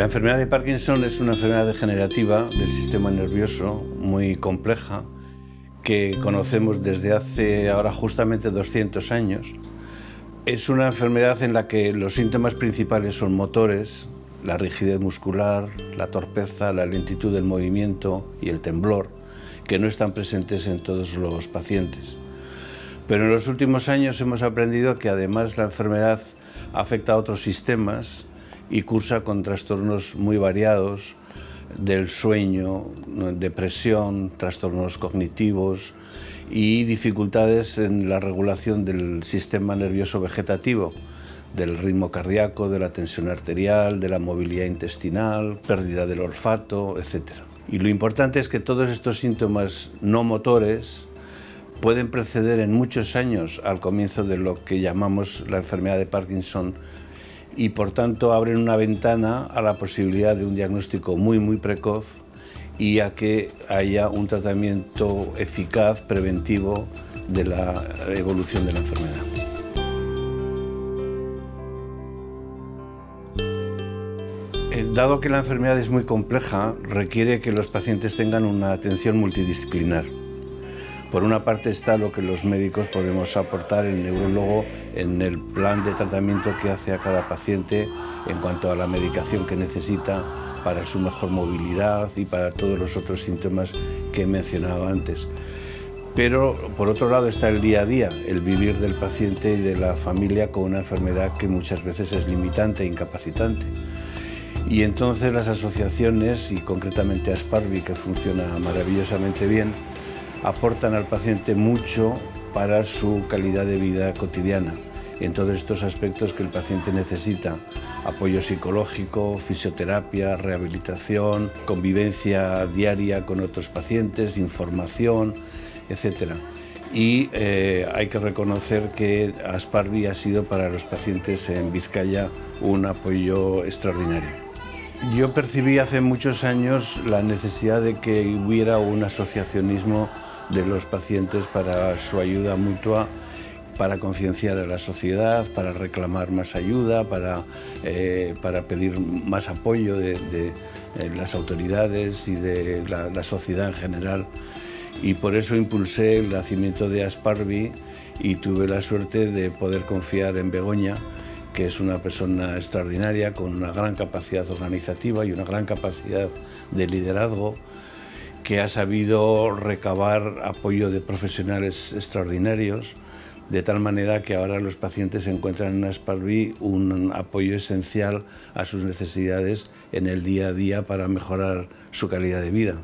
La enfermedad de Parkinson es una enfermedad degenerativa del sistema nervioso muy compleja que conocemos desde hace ahora justamente 200 años. Es una enfermedad en la que los síntomas principales son motores, la rigidez muscular, la torpeza, la lentitud del movimiento y el temblor, que no están presentes en todos los pacientes. Pero en los últimos años hemos aprendido que además la enfermedad afecta a otros sistemas y cursa con trastornos muy variados del sueño, depresión, trastornos cognitivos y dificultades en la regulación del sistema nervioso vegetativo, del ritmo cardíaco, de la tensión arterial, de la movilidad intestinal, pérdida del olfato, etc. Y lo importante es que todos estos síntomas no motores pueden preceder en muchos años al comienzo de lo que llamamos la enfermedad de Parkinson y por tanto abren una ventana a la posibilidad de un diagnóstico muy precoz y a que haya un tratamiento eficaz, preventivo de la evolución de la enfermedad. Dado que la enfermedad es muy compleja, requiere que los pacientes tengan una atención multidisciplinar. Por una parte está lo que los médicos podemos aportar, el neurólogo, en el plan de tratamiento que hace a cada paciente en cuanto a la medicación que necesita para su mejor movilidad y para todos los otros síntomas que he mencionado antes. Pero por otro lado está el día a día, el vivir del paciente y de la familia con una enfermedad que muchas veces es limitante e incapacitante. Y entonces las asociaciones, y concretamente ASPARBI, que funciona maravillosamente bien, aportan al paciente mucho para su calidad de vida cotidiana, en todos estos aspectos que el paciente necesita: apoyo psicológico, fisioterapia, rehabilitación, convivencia diaria con otros pacientes, información, etc. Y hay que reconocer que ASPARBI ha sido para los pacientes en Vizcaya un apoyo extraordinario. Yo percibí hace muchos años la necesidad de que hubiera un asociacionismo de los pacientes para su ayuda mutua, para concienciar a la sociedad, para reclamar más ayuda, para pedir más apoyo de las autoridades y de la sociedad en general. Y por eso impulsé el nacimiento de ASPARBI y tuve la suerte de poder confiar en Begoña, que es una persona extraordinaria con una gran capacidad organizativa y una gran capacidad de liderazgo, que ha sabido recabar apoyo de profesionales extraordinarios, de tal manera que ahora los pacientes encuentran en ASPARBI un apoyo esencial a sus necesidades en el día a día para mejorar su calidad de vida.